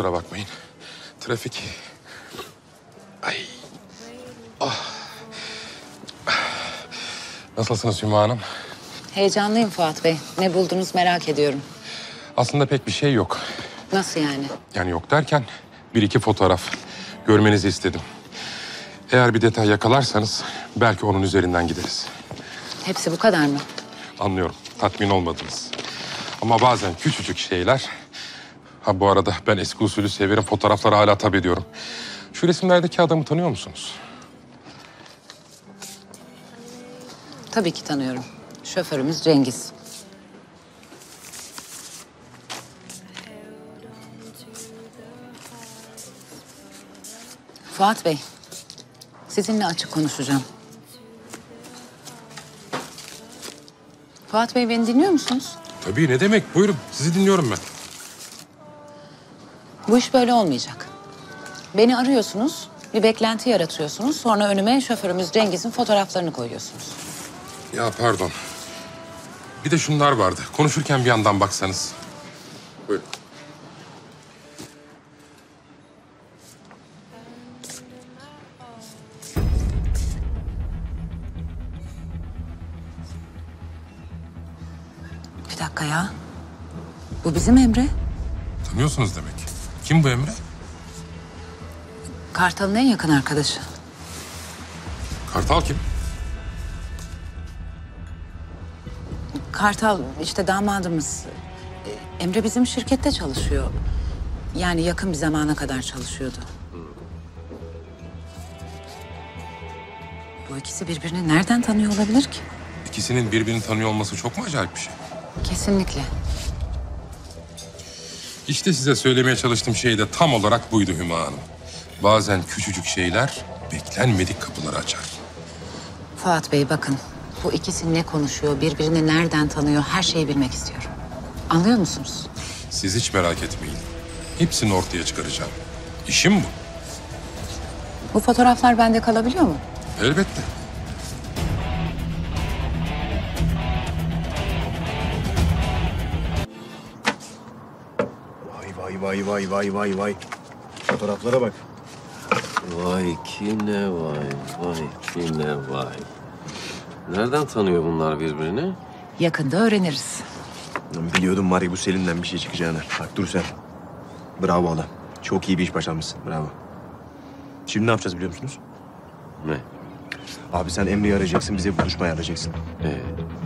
Kusura bakmayın. Trafik. Ay. Ah. Nasılsınız Hüma Hanım? Heyecanlıyım Fuat Bey. Ne buldunuz merak ediyorum. Aslında pek bir şey yok. Nasıl yani? Yani yok derken bir iki fotoğraf görmenizi istedim. Eğer bir detay yakalarsanız belki onun üzerinden gideriz. Hepsi bu kadar mı? Anlıyorum. Tatmin olmadınız. Ama bazen küçücük şeyler... Ha bu arada ben eski usulü severim. Fotoğrafları hala tab ediyorum. Şu resimlerdeki adamı tanıyor musunuz? Tabii ki tanıyorum. Şoförümüz Cengiz. Fuat Bey, sizinle açık konuşacağım. Fuat Bey, beni dinliyor musunuz? Tabii, ne demek? Buyurun, sizi dinliyorum ben. Bu iş böyle olmayacak. Beni arıyorsunuz, bir beklenti yaratıyorsunuz. Sonra önüme şoförümüz Cengiz'in fotoğraflarını koyuyorsunuz. Ya pardon. Bir de şunlar vardı. Konuşurken bir yandan baksanız. Buyurun. Bir dakika ya. Bu bizim Emre. Tanıyorsunuz demek. Kim bu Emre? Kartal'ın en yakın arkadaşı. Kartal kim? Kartal işte damadımız. Emre bizim şirkette çalışıyor. Yani yakın bir zamana kadar çalışıyordu. Bu ikisi birbirini nereden tanıyor olabilir ki? İkisinin birbirini tanıyor olması çok mu acayip bir şey? Kesinlikle. İşte size söylemeye çalıştığım şey de tam olarak buydu Hüma Hanım. Bazen küçücük şeyler beklenmedik kapıları açar. Fuat Bey bakın, bu ikisi ne konuşuyor, birbirini nereden tanıyor, her şeyi bilmek istiyorum. Anlıyor musunuz? Siz hiç merak etmeyin. Hepsini ortaya çıkaracağım. İşim bu. Bu fotoğraflar bende kalabiliyor mu? Elbette. Vay vay vay vay vay. Fotoğraflara bak. Vay ki ne vay, vay ki ne vay. Nereden tanıyor bunlar birbirini? Yakında öğreniriz. Biliyordum Mari bu Selin'den bir şey çıkacağını. Bak dur sen. Bravo adam. Çok iyi bir iş başarmışsın. Bravo. Şimdi ne yapacağız biliyor musunuz? Ne? Abi sen Emre'yi arayacaksın, bize buluşmaya arayacaksın.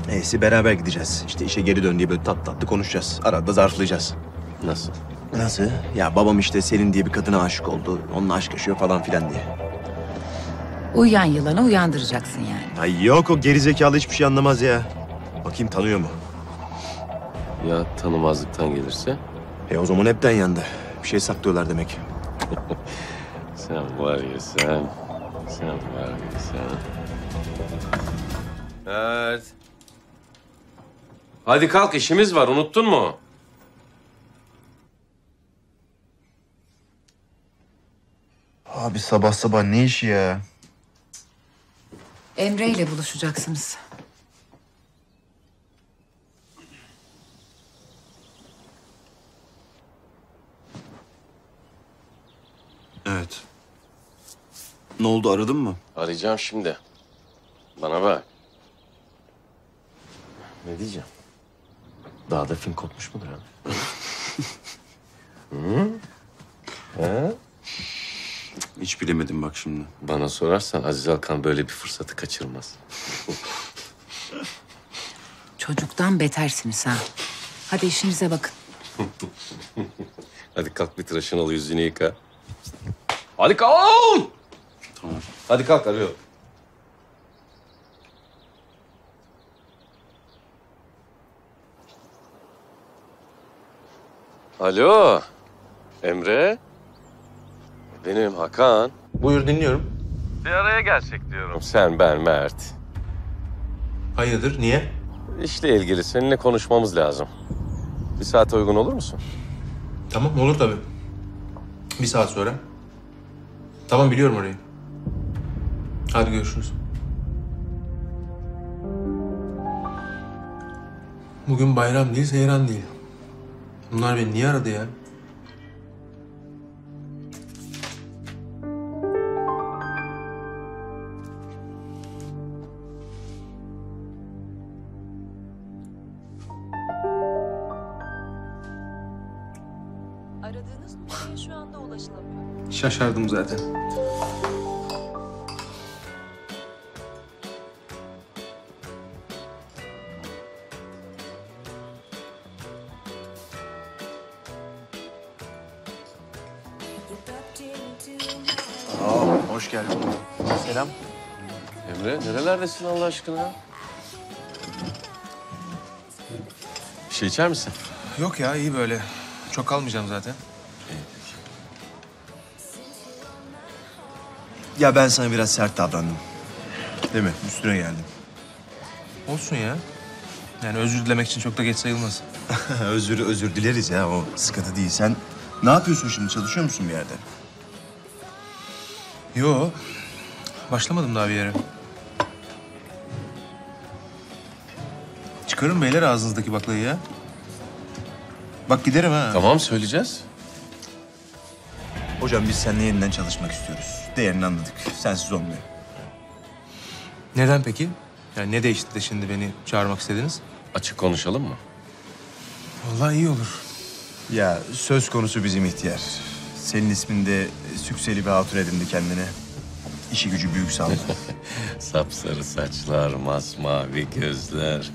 Neyse beraber gideceğiz. İşte işe geri dön diye böyle tatlı tatlı konuşacağız. Arada zarflayacağız. Nasıl? Nasıl? Ya babam işte Selin diye bir kadına aşık oldu. Onunla aşk yaşıyor falan filan diye. Uyuyan yılanı uyandıracaksın yani. Ay yok, o gerizekalı hiçbir şey anlamaz ya. Bakayım tanıyor mu? Ya tanımazlıktan gelirse? O zaman hepten yandı. Bir şey saklıyorlar demek. Sen var ya sen. Sen var ya sen. Evet. Hadi kalk, işimiz var, unuttun mu? Abi sabah sabah ne işi ya? Emre ile buluşacaksınız. Evet. Ne oldu, aradın mı? Arayacağım şimdi. Bana bak. Ne diyeceğim? Dağda film kopmuş mudur abi? Hı? He? Hiç bilemedim bak şimdi. Bana sorarsan Aziz Alkan böyle bir fırsatı kaçırmaz. Çocuktan betersiniz ha. Hadi işinize bakın. Hadi kalk bir tıraşını al, yüzünü yıka. Hadi kalk! Tamam. Hadi kalk, arıyor. Alo. Emre. Benim Hakan. Buyur, dinliyorum. Bir araya gelsek diyorum. Sen, ben, Mert. Hayırdır, niye? İşle ilgili seninle konuşmamız lazım. Bir saate uygun olur musun? Tamam, olur tabii. Bir saat sonra. Tamam, biliyorum orayı. Hadi görüşürüz. Bugün bayram değil, seyran değil. Bunlar beni niye aradı ya? aradığınız numaraya şu anda ulaşılamıyor. Şaşardım zaten. Hoş geldin. Selam. Emre, nerelerdesin Allah aşkına? Bir şey içer misin? Yok ya, iyi böyle. Çok kalmayacağım zaten. Ya ben sana biraz sert davrandım. Değil mi? Üstüne geldim. Olsun ya. Yani özür dilemek için çok da geç sayılmaz. özür dileriz ya, o sıkıntı değil. Sen ne yapıyorsun şimdi? Çalışıyor musun bir yerde? Yo, başlamadım daha bir yere. Çıkarın beyler ağzınızdaki baklayı ya. Bak giderim ha. Tamam, söyleyeceğiz. Hocam biz seninle yeniden çalışmak istiyoruz. Değerini anladık. Sensiz olmuyor. Neden peki? Yani ne değişti de şimdi beni çağırmak istediniz? Açık konuşalım mı? Vallahi iyi olur. Ya söz konusu bizim ihtiyar. Senin isminde sükseli bir hatun edindi kendine. İşi gücü büyük sandı. Sapsarı saçlar, masmavi gözler.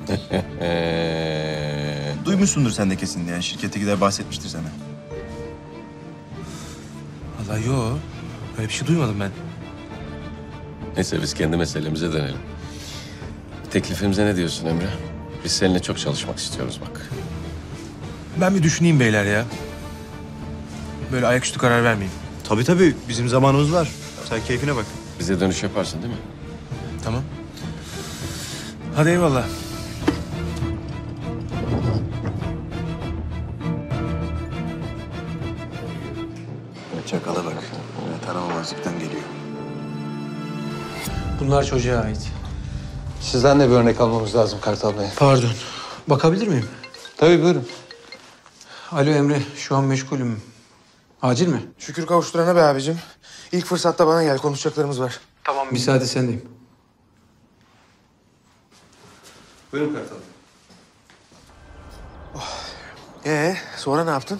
Duymuşsundur sen de kesin. Yani şirkete gider bahsetmiştir sana. Vallahi yok. Öyle bir şey duymadım ben. Neyse biz kendi meselemize dönelim. Teklifimize ne diyorsun Emre? Biz seninle çok çalışmak istiyoruz bak. Ben bir düşüneyim beyler ya. Böyle ayaküstü karar vermeyeyim. Tabii tabii. Bizim zamanımız var. Sen keyfine bak. Bize dönüş yaparsın değil mi? Tamam. Hadi eyvallah. Çakala bak. Taramamazlıktan geliyor. Bunlar çocuğa ait. Sizden de bir örnek almamız lazım Kartal Bey. Pardon. Bakabilir miyim? Tabii buyurun. Alo Emre. Şu an meşgulüm. Acil mi? Şükür kavuşturana be abicim. İlk fırsatta bana gel, konuşacaklarımız var. Tamam, müsaade sendeyim. Buyurun Kartal. Oh. Sonra ne yaptın?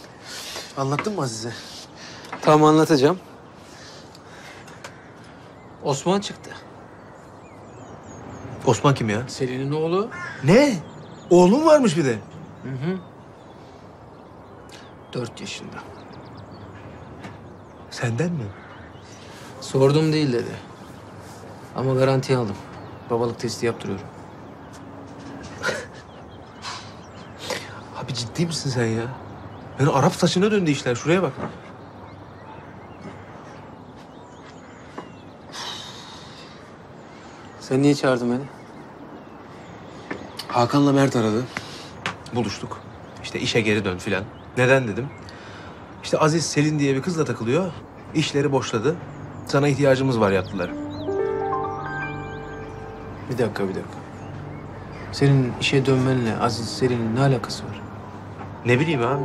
Anlattın mı Aziz'e? Tamam, anlatacağım. Osman çıktı. Osman kim ya? Selin'in oğlu. Ne? Oğlum varmış bir de. Hı hı. 4 yaşında. Senden mi? Sordum değil dedi. Ama garantiye aldım. Babalık testi yaptırıyorum. Abi ciddi misin sen ya? Yani Arap saçına döndü işler. Şuraya bak. Sen niye çağırdın beni? Hakan'la Mert aradı. Buluştuk. İşte işe geri dön filan. Neden dedim. İşte Aziz Selin diye bir kızla takılıyor. İşleri boşladı. Sana ihtiyacımız var yaptılar. Bir dakika. Senin işe dönmenle Aziz Selin'in ne alakası var? Ne bileyim abi.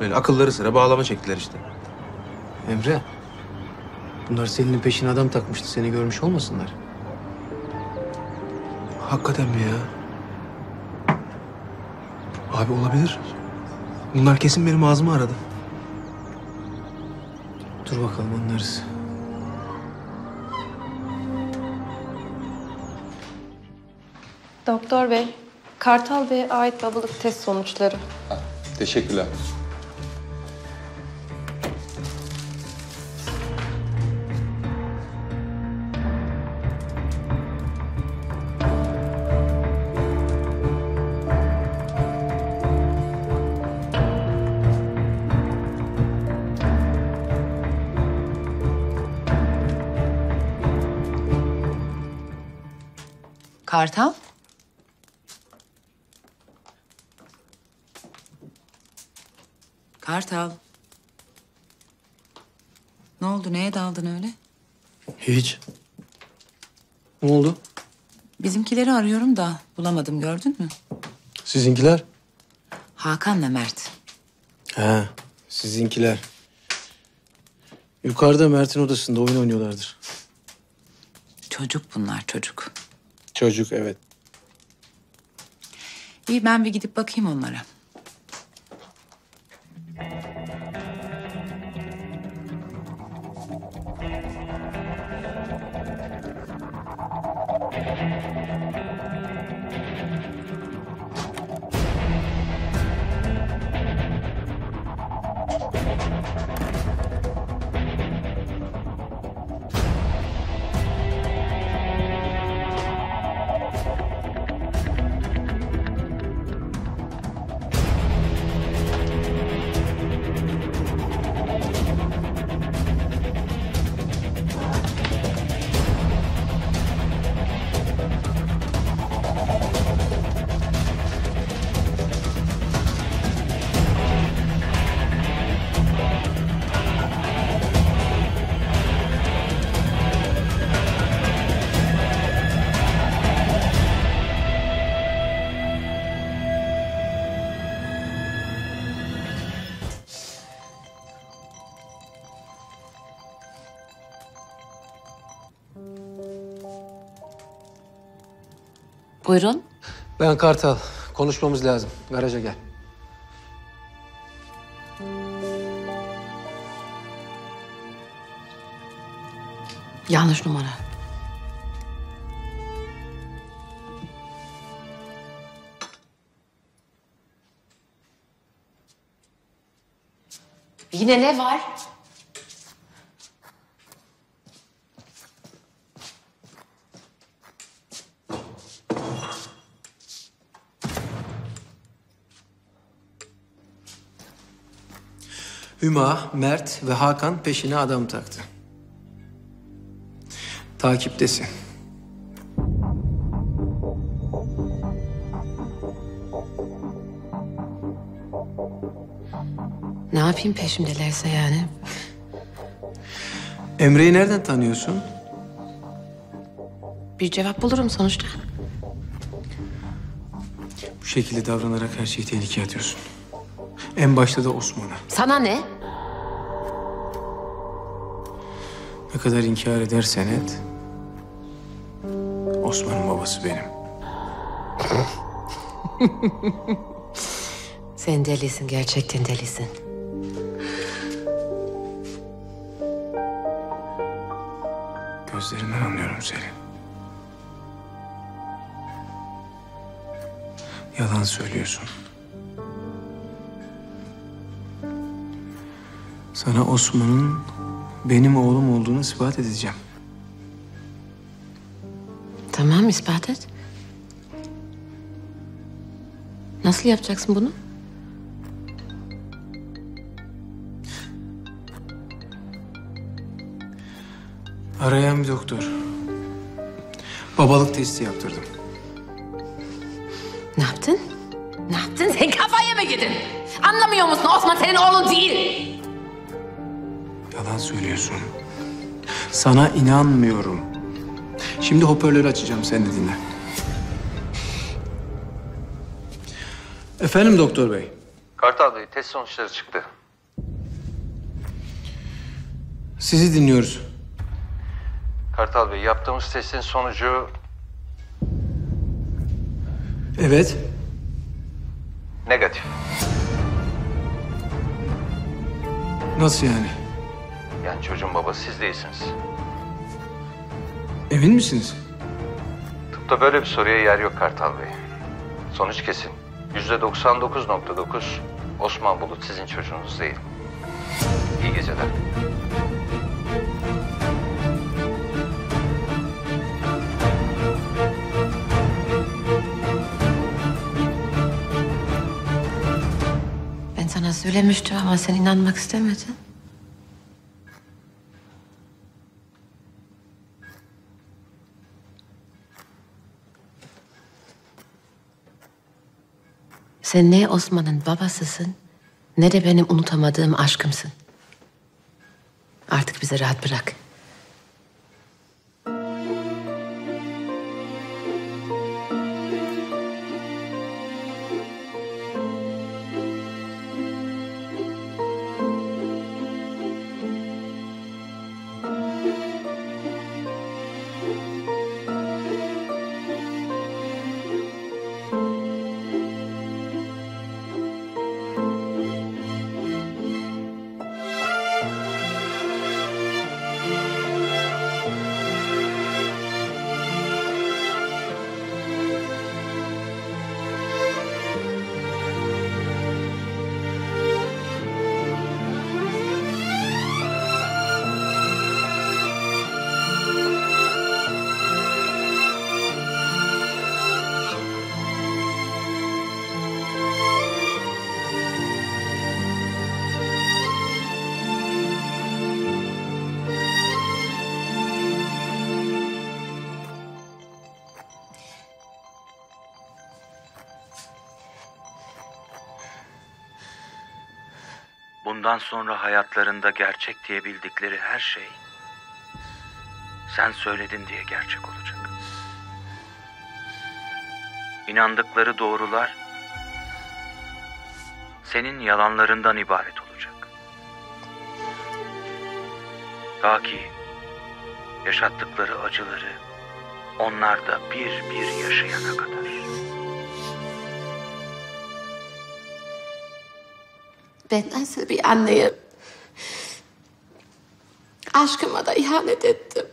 Böyle akılları sıra bağlama çektiler işte. Emre. Bunlar Selin'in peşine adam takmıştı. Seni görmüş olmasınlar. Hakikaten mi ya? Abi olabilir. Bunlar kesin benim ağzımı aradı. Dur bakalım, anlarız. Doktor Bey, Kartal Bey'e ait babalık test sonuçları. Ha, teşekkürler. Kartal? Kartal. Ne oldu? Neye daldın öyle? Hiç. Ne oldu? Bizimkileri arıyorum da bulamadım, gördün mü? Sizinkiler? Hakan'la Mert. Ha, sizinkiler. Yukarıda Mert'in odasında oyun oynuyorlardır. Çocuk bunlar, çocuk. Çocuk, evet. İyi, ben bir gidip bakayım onlara. Buyurun. Ben Kartal. Konuşmamız lazım. Garaja gel. Yanlış numara. Yine ne var? Hüma, Mert ve Hakan peşine adam taktı. Takiptesin. Ne yapayım peşimdelerse yani? Emre'yi nereden tanıyorsun? Bir cevap bulurum sonuçta. Bu şekilde davranarak her şeyi tehlikeye atıyorsun. En başta da Osman'a. Sana ne? Ne kadar inkar edersen et, Osman'ın babası benim. Sen delisin, gerçekten delisin. Gözlerinden anlıyorum Selin. Yalan söylüyorsun. Sana Osman'ın benim oğlum olduğunu ispat edeceğim. Tamam, ispat et. Nasıl yapacaksın bunu? Arayan bir doktor. Babalık testi yaptırdım. Ne yaptın? Ne yaptın? Sen kafaya mı yedin? Anlamıyor musun? Osman senin oğlun değil. Yalan söylüyorsun. Sana inanmıyorum. Şimdi hoparlörü açacağım, sen de dinle. Efendim doktor bey. Kartal Bey, test sonuçları çıktı. Sizi dinliyoruz. Kartal Bey, yaptığımız testin sonucu... Evet. Negatif. Nasıl yani? Yani çocuğun babası siz değilsiniz. Emin misiniz? Tıpta böyle bir soruya yer yok Kartal Bey. Sonuç kesin. %99.9 Osman Bulut sizin çocuğunuz değil. İyi geceler. Ben sana söylemiştim ama sen inanmak istemedin. Sen ne Osman'ın babasısın, ne de benim unutamadığım aşkımsın. Artık bizi rahat bırak. Bundan sonra hayatlarında gerçek diye bildikleri her şey sen söyledin diye gerçek olacak. İnandıkları doğrular senin yalanlarından ibaret olacak. Ta ki yaşattıkları acıları onlar da bir bir yaşayana kadar. Ben nasıl bir anneyim? Aşkıma da ihanet ettim.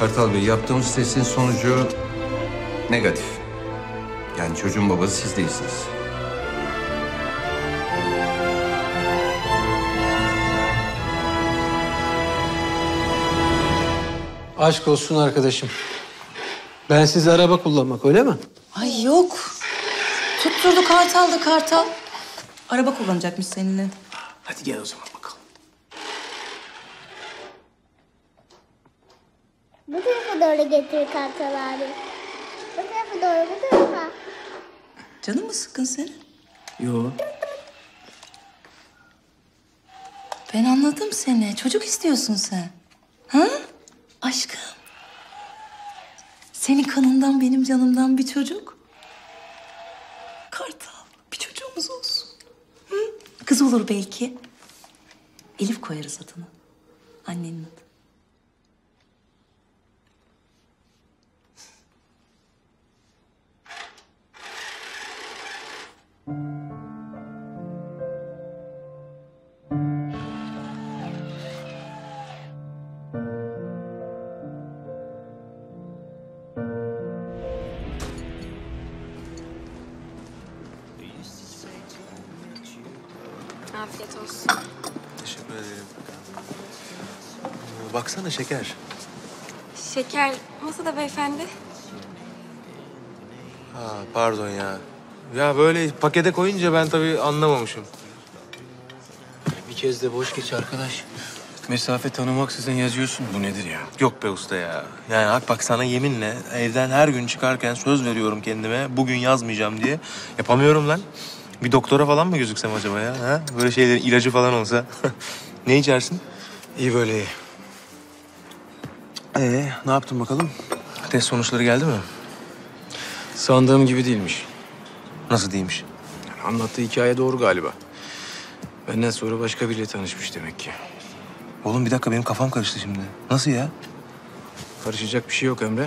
Kartal Bey, yaptığımız testin sonucu negatif. Yani çocuğun babası siz değilsiniz. Aşk olsun arkadaşım. Ben sizi araba kullanmak, öyle mi? Ay yok. Tutturdu Kartal da Kartal. Araba kullanacakmış seninle. Hadi gel o zaman. Bu tarafa doğru getir Kartal abi. Bu tarafa doğru, bu tarafa. Canın mı sıkkın senin? Yo. Ben anladım seni. Çocuk istiyorsun sen. Ha? Aşkım. Senin kanından, benim canımdan bir çocuk. Kartal, bir çocuğumuz olsun. Hı? Kız olur belki. Elif koyarız adını. Annenin adı. Afiyet olsun. Teşekkür ederim. Baksana şeker. Şeker masada beyefendi. Ha, pardon ya. Ya böyle pakete koyunca ben tabii anlamamışım. Bir kez de boş geç arkadaş. Mesafe tanımaksızın yazıyorsun. Bu nedir ya? Yok be usta ya. Yani bak sana yeminle evden her gün çıkarken söz veriyorum kendime. Bugün yazmayacağım diye. Yapamıyorum lan. Bir doktora falan mı gözüksem acaba ya? Ha? Böyle şeylerin ilacı falan olsa. Ne içersin? İyi böyle iyi. Ne yaptın bakalım? Test sonuçları geldi mi? Sandığım gibi değilmiş. Nasıl değilmiş? Yani anlattığı hikaye doğru galiba. Benden sonra başka biriyle tanışmış demek ki. Oğlum bir dakika, benim kafam karıştı şimdi. Nasıl ya? Karışacak bir şey yok Emre.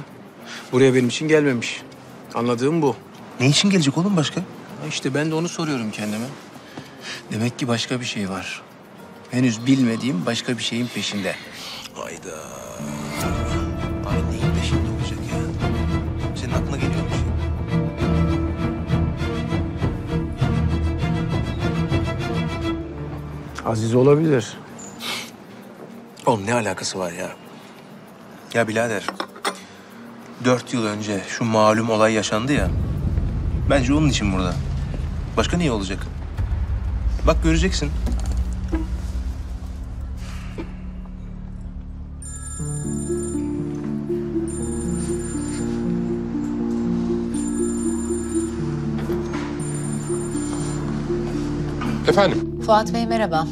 Buraya benim için gelmemiş. Anladığım bu. Ne için gelecek oğlum başka? İşte ben de onu soruyorum kendime. Demek ki başka bir şey var. Henüz bilmediğim başka bir şeyin peşinde. Hayda. Ay neyin peşinde olacak ya? Senin aklına geliyor mu şey? Aziz olabilir. Oğlum ne alakası var ya? Ya birader, 4 yıl önce şu malum olay yaşandı ya. Bence onun için burada. Başka niye olacak? Bak göreceksin. Efendim? Fuat Bey merhaba.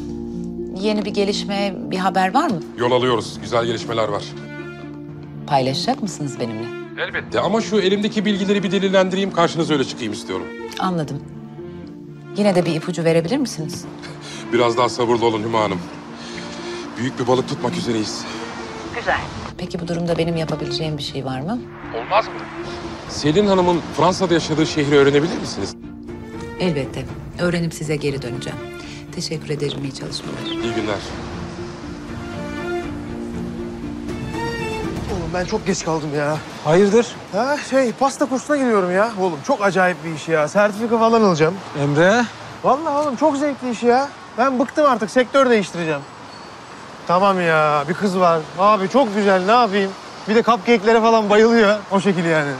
Yeni bir gelişme, bir haber var mı? Yol alıyoruz. Güzel gelişmeler var. Paylaşacak mısınız benimle? Elbette ama şu elimdeki bilgileri bir delillendireyim, karşınıza öyle çıkayım istiyorum. Anladım. Yine de bir ipucu verebilir misiniz? Biraz daha sabırlı olun Hüma Hanım. Büyük bir balık tutmak üzereyiz. Güzel. Peki bu durumda benim yapabileceğim bir şey var mı? Olmaz mı? Selin Hanım'ın Fransa'da yaşadığı şehri öğrenebilir misiniz? Elbette. Öğrenip size geri döneceğim. Teşekkür ederim. İyi çalışmalar. İyi günler. Oğlum ben çok geç kaldım ya. Hayırdır? Ha pasta kursuna gidiyorum ya. Oğlum çok acayip bir iş ya. Sertifika falan alacağım. Emre? Vallahi oğlum çok zevkli iş ya. Ben bıktım artık. Sektör değiştireceğim. Tamam ya. Bir kız var. Abi çok güzel. Ne yapayım? Bir de cupcake'lere falan bayılıyor. O şekil yani.